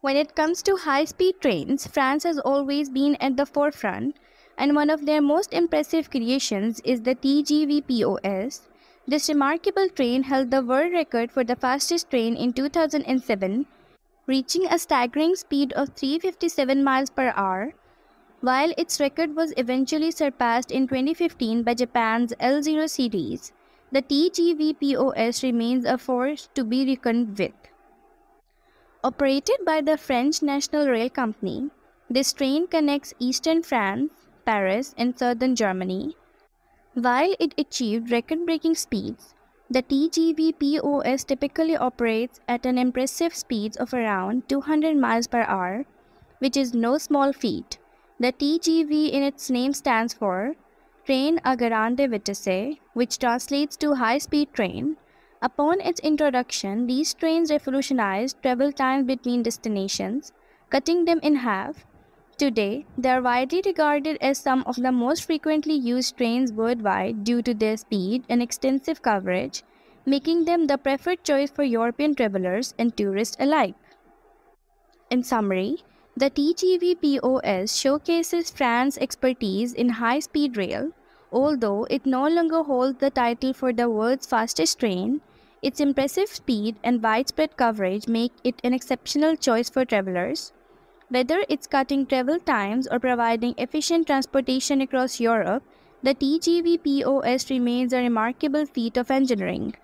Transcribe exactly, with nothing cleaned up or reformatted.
When it comes to high-speed trains, France has always been at the forefront, and one of their most impressive creations is the T G V P O S. This remarkable train held the world record for the fastest train in two thousand seven, reaching a staggering speed of three hundred fifty-seven miles per hour, while its record was eventually surpassed in twenty fifteen by Japan's L zero series. The T G V P O S remains a force to be reckoned with. Operated by the French National Rail Company, this train connects eastern France, Paris, and southern Germany. While it achieved record-breaking speeds, the T G V P O S typically operates at an impressive speed of around two hundred miles per hour, which is no small feat. The T G V in its name stands for Train à Grande Vitesse, which translates to high-speed train. Upon its introduction, these trains revolutionized travel time between destinations, cutting them in half. Today, they are widely regarded as some of the most frequently used trains worldwide due to their speed and extensive coverage, making them the preferred choice for European travelers and tourists alike. In summary, the T G V P O S showcases France's expertise in high-speed rail. Although it no longer holds the title for the world's fastest train, its impressive speed and widespread coverage make it an exceptional choice for travelers. Whether it's cutting travel times or providing efficient transportation across Europe, the T G V P O S remains a remarkable feat of engineering.